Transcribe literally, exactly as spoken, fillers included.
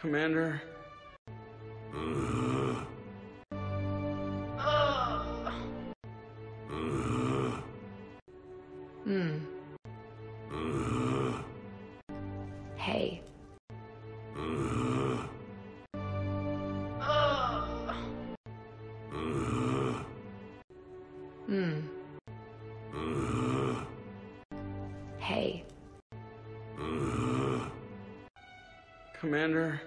Commander. Uh. Uh. Uh. Mm. Uh. Hey. Uh. Uh. Uh. Mm. Uh. Hey. Uh. Commander.